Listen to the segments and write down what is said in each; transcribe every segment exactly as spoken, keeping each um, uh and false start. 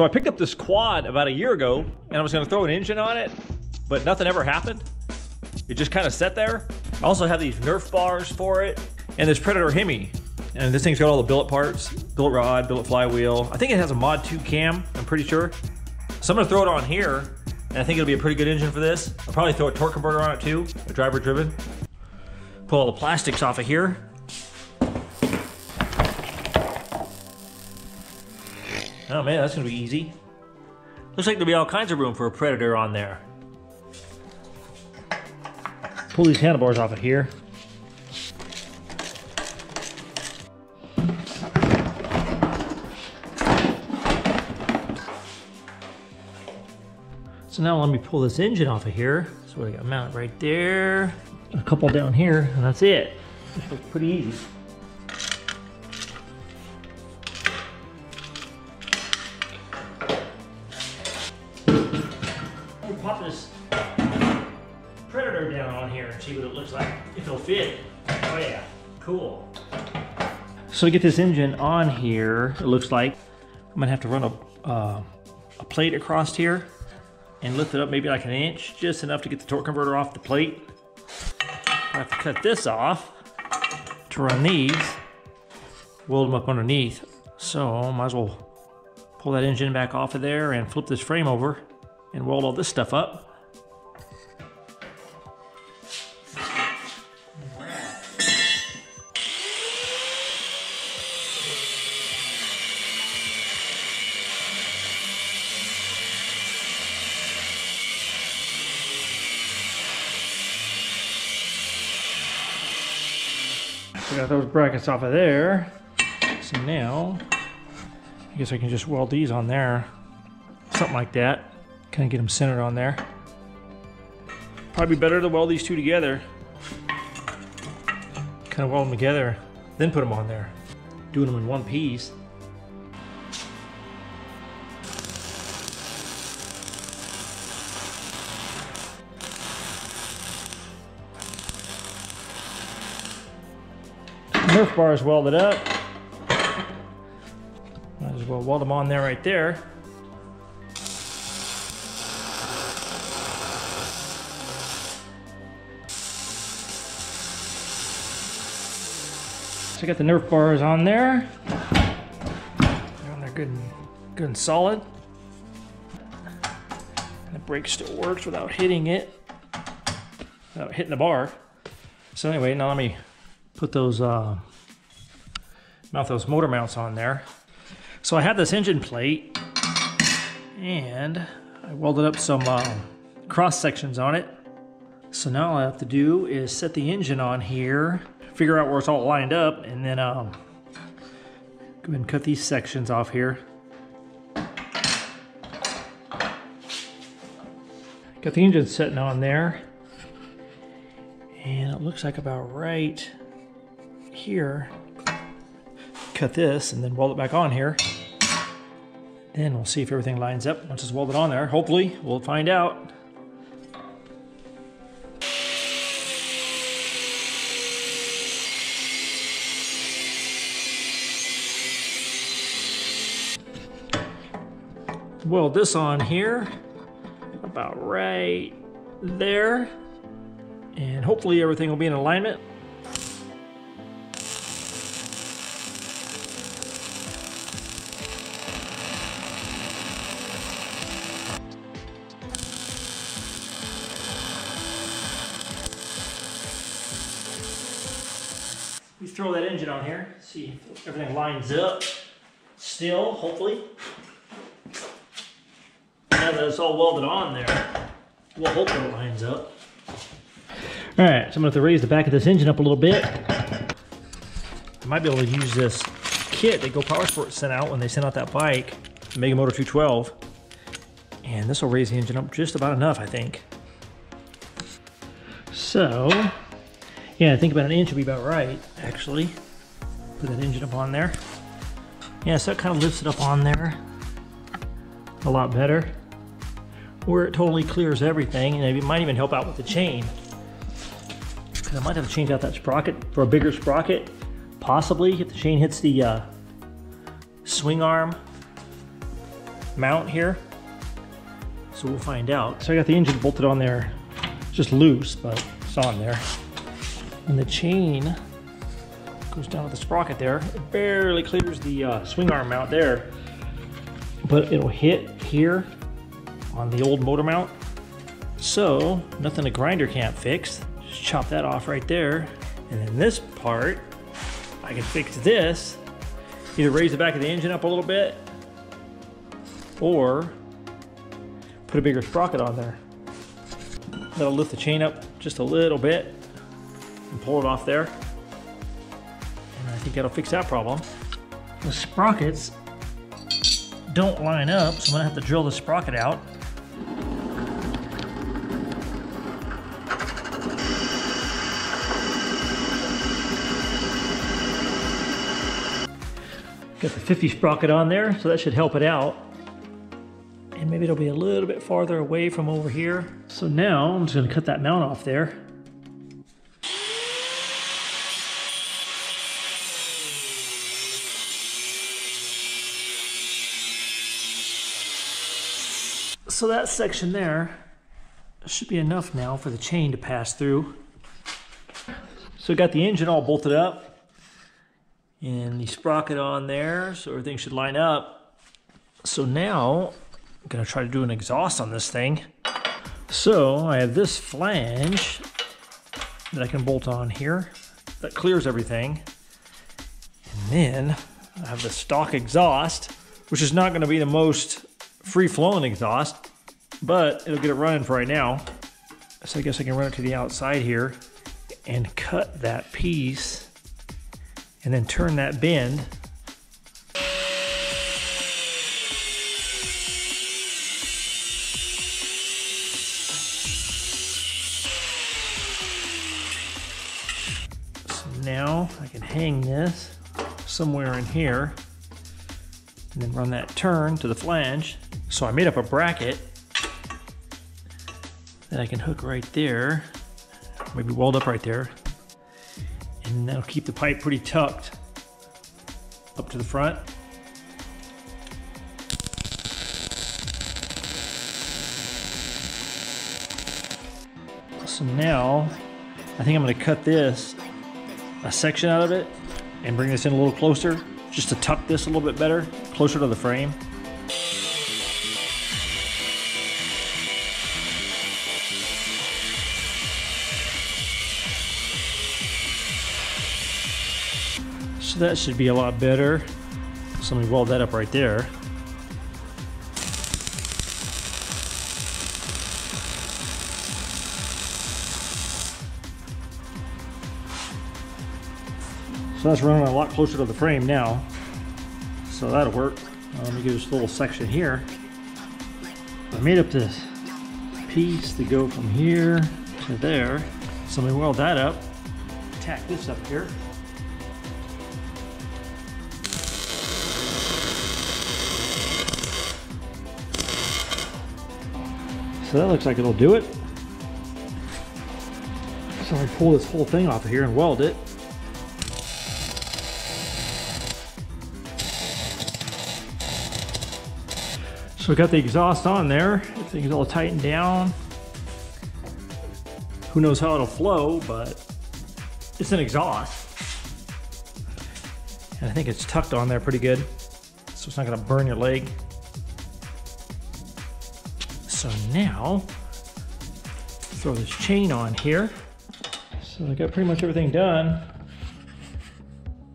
So I picked up this quad about a year ago, and I was gonna throw an engine on it, but nothing ever happened. It just kind of sat there. I also have these Nerf bars for it, and this Predator Hemi. And this thing's got all the billet parts, billet rod, billet flywheel. I think it has a Mod two cam, I'm pretty sure. So I'm gonna throw it on here, and I think it'll be a pretty good engine for this. I'll probably throw a torque converter on it too, a driver driven. Pull all the plastics off of here. Oh man, that's gonna be easy. Looks like there'll be all kinds of room for a Predator on there. Pull these handlebars off of here. So now let me pull this engine off of here. So I got a mount right there, a couple down here, and that's it. This looks pretty easy. We'll pop this Predator down on here and see what it looks like, if it'll fit. Oh yeah, cool. So to get this engine on here, it looks like I'm gonna have to run a, uh, a plate across here and lift it up maybe like an inch, just enough to get the torque converter off the plate. I have to cut this off to run these, weld them up underneath. So might as well pull that engine back off of there and flip this frame over and weld all this stuff up. So got those brackets off of there. So now, I guess I can just weld these on there. Something like that. Kind of get them centered on there. Probably better to weld these two together. Kind of weld them together, then put them on there. Doing them in one piece. Nerf bars welded up. Might as well weld them on there right there. So I got the Nerf bars on there. They're on there good and, good and solid. And the brake still works without hitting it, without hitting the bar. So anyway, now let me put those uh, mount those motor mounts on there. So I have this engine plate, and I welded up some uh, cross sections on it. So now all I have to do is set the engine on here, figure out where it's all lined up, and then um, go ahead and cut these sections off here. Got the engine sitting on there, and it looks like about right here. Cut this and then weld it back on here. Then we'll see if everything lines up once it's welded on there. Hopefully, we'll find out. Weld this on here, about right there. And hopefully everything will be in alignment. We throw that engine on here, see if everything lines up still, hopefully. Now that it's all welded on there, we'll hope it lines up. All right, so I'm gonna have to raise the back of this engine up a little bit. I might be able to use this kit that GoPowerSports sent out when they sent out that bike, Mega Moto two twelve. And this will raise the engine up just about enough, I think. So, yeah, I think about an inch would be about right, actually. Put that engine up on there. Yeah, so it kind of lifts it up on there a lot better, where it totally clears everything, and it might even help out with the chain. I might have to change out that sprocket for a bigger sprocket, possibly, if the chain hits the uh, swing arm. mount here. So we'll find out. So I got the engine bolted on there, just loose, but it's on there. And the chain goes down with the sprocket there. It barely clears the uh, swing arm mount there, but it'll hit here on the old motor mount. So nothing a grinder can't fix. Just chop that off right there. And then this part, I can fix this. Either raise the back of the engine up a little bit or put a bigger sprocket on there. That'll lift the chain up just a little bit and pull it off there. And I think that'll fix that problem. The sprockets don't line up, so I'm gonna have to drill the sprocket out. Got the fifty sprocket on there, so that should help it out. And maybe it'll be a little bit farther away from over here. So now I'm just gonna cut that mount off there. So that section there should be enough now for the chain to pass through. So got the engine all bolted up and the sprocket on there, so everything should line up. So now I'm gonna try to do an exhaust on this thing. So I have this flange that I can bolt on here that clears everything. And then I have the stock exhaust, which is not gonna be the most free-flowing exhaust, but it'll get it running for right now. So I guess I can run it to the outside here and cut that piece and then turn that bend. So now I can hang this somewhere in here and then run that turn to the flange. So I made up a bracket that I can hook right there, maybe weld up right there. And that'll keep the pipe pretty tucked up to the front. So now, I think I'm gonna cut this, a section out of it, and bring this in a little closer, just to tuck this a little bit better, closer to the frame. So that should be a lot better. So let me weld that up right there. So that's running a lot closer to the frame now. So that'll work. Now let me do this little section here. I made up this piece to go from here to there. So let me weld that up. Tack this up here. So that looks like it'll do it. So I pull this whole thing off of here and weld it. So we got the exhaust on there. Everything's all tightened down. Who knows how it'll flow, but it's an exhaust. And I think it's tucked on there pretty good, so it's not gonna burn your leg. So now, throw this chain on here. So I got pretty much everything done,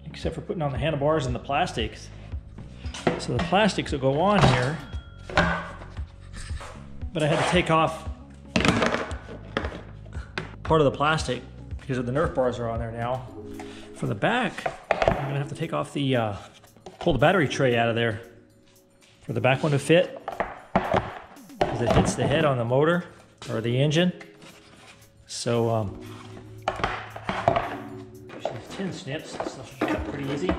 except for putting on the handlebars and the plastics. So the plastics will go on here, but I had to take off part of the plastic because of the Nerf bars are on there now. For the back, I'm gonna have to take off the, uh, pull the battery tray out of there for the back one to fit. It hits the head on the motor or the engine. So um tin snips, so it's cut pretty easy.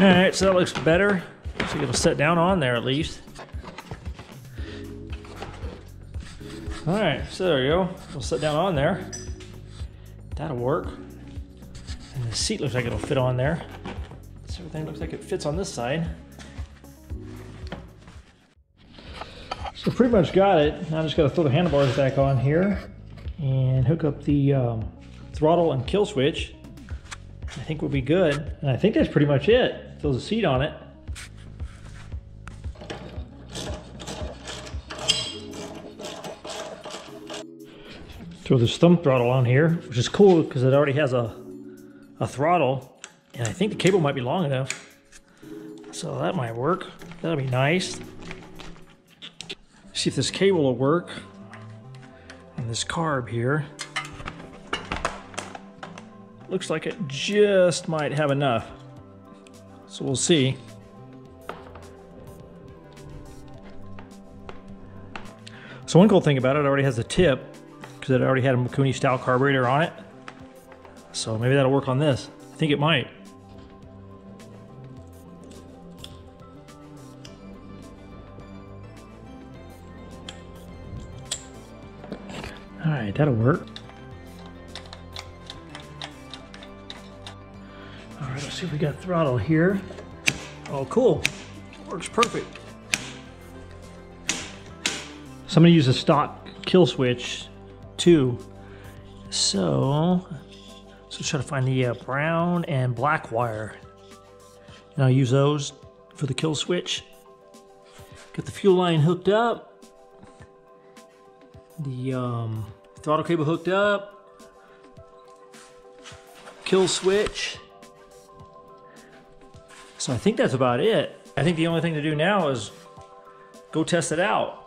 Alright, so that looks better. Looks like it'll set down on there at least. All right, so there you go. We'll sit down on there. That'll work. And the seat looks like it'll fit on there. So everything looks like it fits on this side. So pretty much got it. Now I just got to throw the handlebars back on here and hook up the um, throttle and kill switch. I think we'll be good. And I think that's pretty much it. Throw the seat on it. Throw this thumb throttle on here, which is cool because it already has a, a throttle. And I think the cable might be long enough. So that might work. That'll be nice. See if this cable will work. And this carb here. Looks like it just might have enough. So we'll see. So one cool thing about it, it already has a tip. That already had a Makuni style carburetor on it. So maybe that'll work on this. I think it might. All right, that'll work. All right, let's see if we got throttle here. Oh, cool. Works perfect. So I'm gonna use a stock kill switch too. So, so try to find the uh, brown and black wire, and I'll use those for the kill switch. Got the fuel line hooked up, the um, throttle cable hooked up, kill switch. So I think that's about it. I think the only thing to do now is go test it out.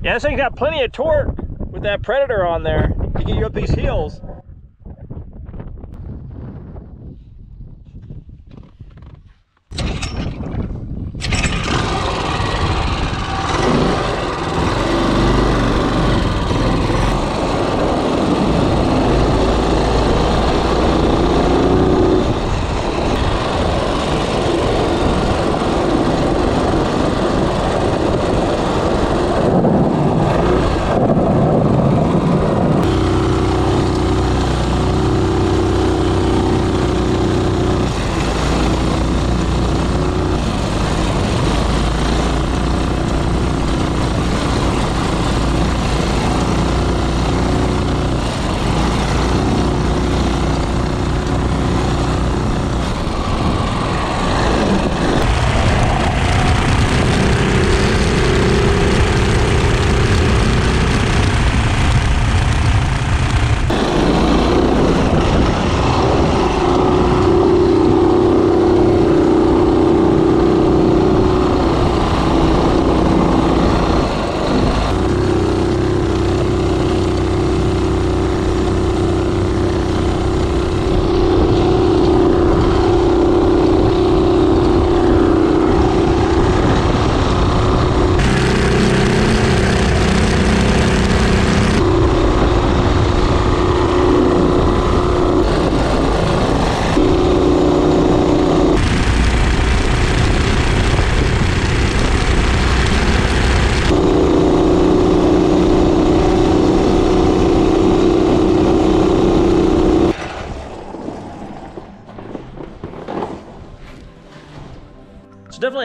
Yeah, this thing's got plenty of torque with that Predator on there to get you up these hills.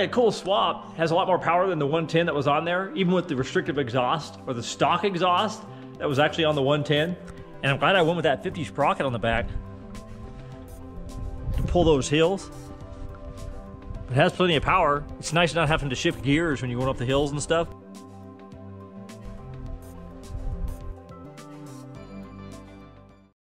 definitely a cool swap. Has a lot more power than the one ten that was on there, even with the restrictive exhaust or the stock exhaust that was actually on the one ten. And I'm glad I went with that fifty sprocket on the back to pull those hills. It has plenty of power. It's nice not having to shift gears when you going up the hills and stuff.